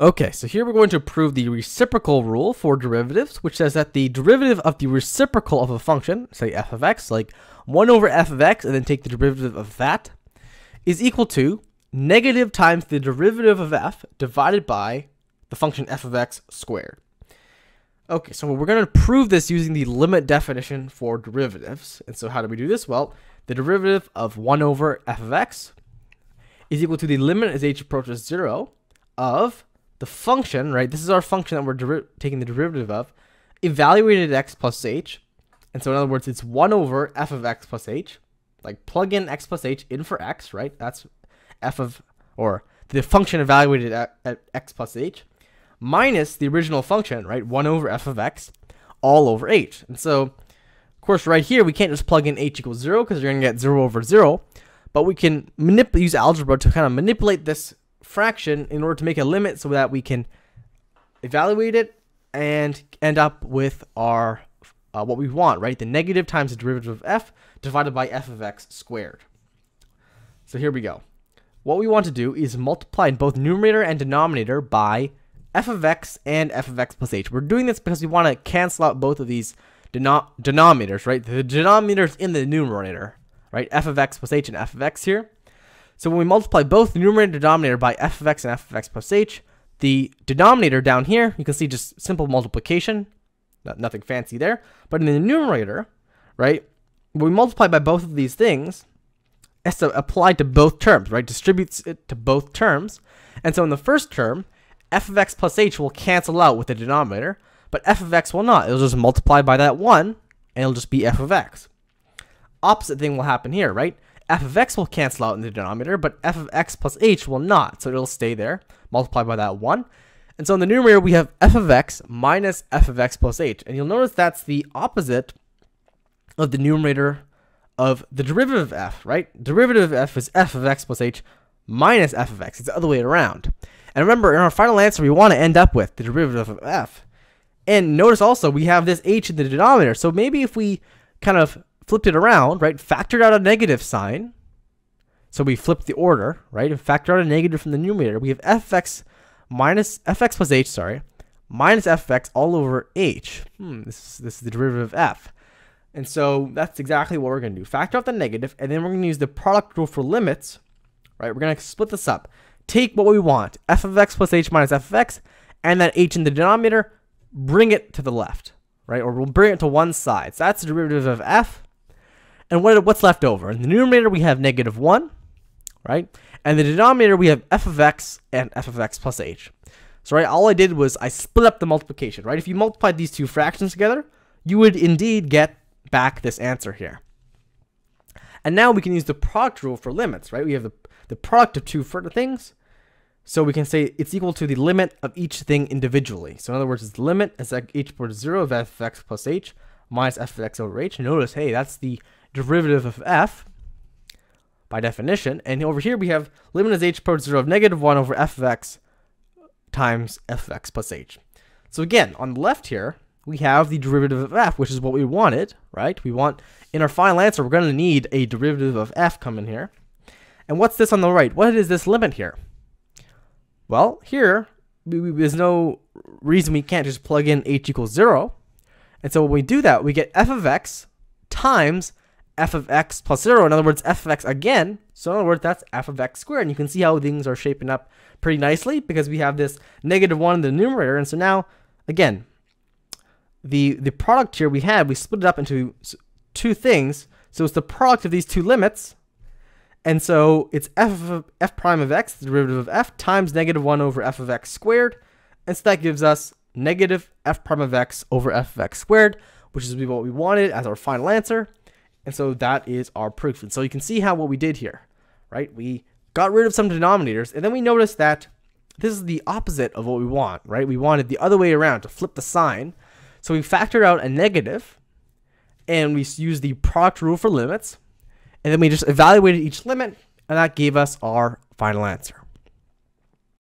Okay, so here we're going to prove the reciprocal rule for derivatives, which says that the derivative of the reciprocal of a function, say f of x, like 1 over f of x, and then take the derivative of that, is equal to negative times the derivative of f divided by the function f of x squared. Okay, so we're going to prove this using the limit definition for derivatives. And so how do we do this? Well, the derivative of 1 over f of x is equal to the limit as h approaches 0 of the function, right? This is our function that we're taking the derivative of, evaluated at x plus h. And so in other words, it's 1 over f of x plus h. Like plug in x plus h in for x, right? That's f of, or the function evaluated at x plus h, minus the original function, right? 1 over f of x all over h. And so, of course, right here, we can't just plug in h equals 0 because you're going to get 0 over 0. But we can use algebra to kind of manipulate this fraction in order to make a limit so that we can evaluate it and end up with our what we want, right? The negative times the derivative of f divided by f of x squared. So here we go. What we want to do is multiply in both numerator and denominator by f of x and f of x plus h. We're doing this because we want to cancel out both of these denominators, right? The denominators in the numerator, right? F of x plus h and f of x here. So when we multiply both the numerator and denominator by f of x and f of x plus h, the denominator down here, you can see just simple multiplication, nothing fancy there. But in the numerator, right, when we multiply by both of these things, it's applied to both terms, right? Distributes it to both terms. And so in the first term, f of x plus h will cancel out with the denominator, but f of x will not. It'll just multiply by that 1, and it'll just be f of x. Opposite thing will happen here, right? F of x will cancel out in the denominator, but f of x plus h will not. So it'll stay there, multiply by that 1. And so in the numerator, we have f of x minus f of x plus h. And you'll notice that's the opposite of the numerator of the derivative of f, right? Derivative of f is f of x plus h minus f of x. It's the other way around. And remember, in our final answer, we want to end up with the derivative of f. And notice also, we have this h in the denominator. So maybe if we kind of flipped it around, right, factored out a negative sign, so we flipped the order, right, and factored out a negative from the numerator, we have fx minus f of x all over h. This is the derivative of f. And so that's exactly what we're going to do. Factor out the negative, and then we're going to use the product rule for limits, right? We're going to split this up. Take what we want, f of x plus h minus f of x, and that h in the denominator, bring it to the left, right? Or we'll bring it to one side. So that's the derivative of f. And what's left over? In the numerator, we have negative 1, right? And the denominator, we have f of x and f of x plus h. So, right, all I did was I split up the multiplication, right? If you multiplied these two fractions together, you would indeed get back this answer here. And now we can use the product rule for limits, right? We have the product of two further things. So we can say it's equal to the limit of each thing individually. So in other words, it's the limit as h approaches 0 of f of x plus h minus f of x over h. Notice, hey, that's the derivative of f by definition. And over here we have limit as h approaches 0 of negative 1 over f of x times f of x plus h. So again, on the left here, we have the derivative of f, which is what we wanted, right? We want, in our final answer, we're going to need a derivative of f come in here. And what's this on the right? What is this limit here? Well, here, there's no reason we can't just plug in h equals 0. And so when we do that, we get f of x times f of x plus 0. In other words, f of x again. So in other words, that's f of x squared. And you can see how things are shaping up pretty nicely because we have this negative 1 in the numerator. And so now, again, the product here we split it up into two things. So it's the product of these two limits. And so it's f prime of x, the derivative of f, times negative 1 over f of x squared. And so that gives us negative f prime of x over f of x squared, which is what we wanted as our final answer. And so that is our proof. And so you can see how what we did here, right? We got rid of some denominators, and then we noticed that this is the opposite of what we want, right? We wanted the other way around, to flip the sign. So we factored out a negative, and we used the product rule for limits. And then we just evaluated each limit, and that gave us our final answer.